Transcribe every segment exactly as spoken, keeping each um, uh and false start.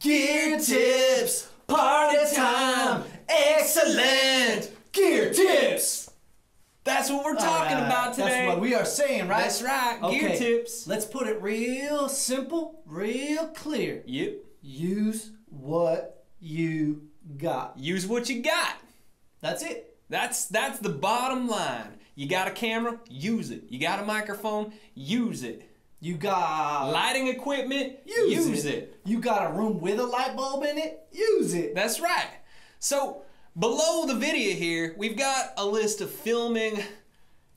Gear tips, party time, excellent gear tips. That's what we're talking right. about today. That's what we are saying, right? That's right, okay. Gear tips. Let's put it real simple, real clear. Yep. Use what you got. Use what you got. That's it. That's, that's the bottom line. You got a camera, use it. You got a microphone, use it. You got lighting equipment, use, use it. it. You got a room with a light bulb in it, use it. That's right. So below the video here, we've got a list of filming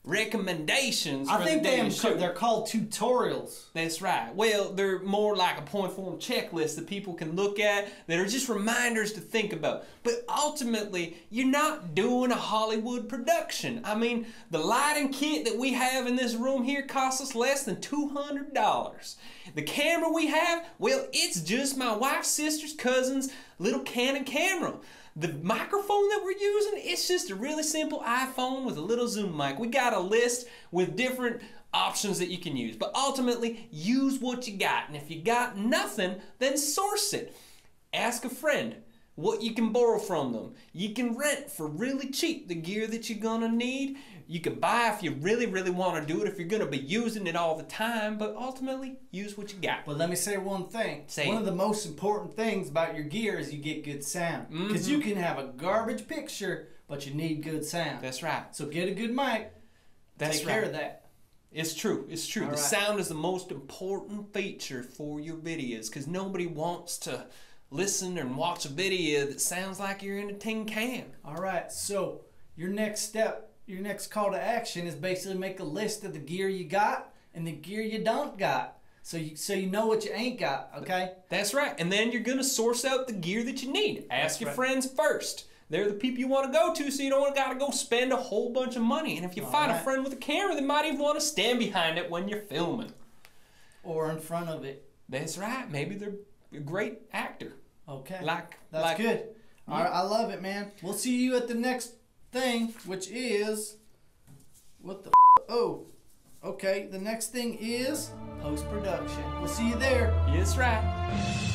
recommendations. I for think the day they they're called tutorials. That's right. Well, they're more like a point form checklist that people can look at that are just reminders to think about. But ultimately, you're not doing a Hollywood production. I mean, the lighting kit that we have in this room here costs us less than two hundred dollars. The camera we have, well, it's just my wife's sister's cousin's little Canon camera. The microphone that we're using, it's just a really simple iPhone with a little Zoom mic. We got a list with different options that you can use, but ultimately use what you got. And if you got nothing, then source it. Ask a friend what you can borrow from them. You can rent for really cheap the gear that you're gonna need. You can buy if you really, really wanna do it, if you're gonna be using it all the time, but ultimately use what you got. But let me say one thing. Say one it. of the most important things about your gear is you get good sound. Mm-hmm. Cause you can have a garbage picture, but you need good sound. That's right. So get a good mic, That's take right. care of that. It's true, it's true. All the right. sound is the most important feature for your videos, cause nobody wants to listen and watch a video that sounds like you're in a tin can. All right, so your next step, your next call to action is basically make a list of the gear you got and the gear you don't got. So you, so you know what you ain't got, okay? That's right, and then you're gonna source out the gear that you need. Ask That's your right. friends first. They're the people you wanna go to, so you don't gotta go spend a whole bunch of money. And if you All find right. a friend with a camera, they might even wanna stand behind it when you're filming. Or in front of it. That's right, maybe they're a great actor. Okay. Like, That's like, good. Yeah. All right, I love it, man. We'll see you at the next thing, which is... What the f Oh, okay. The next thing is post-production. We'll see you there. Yes, right.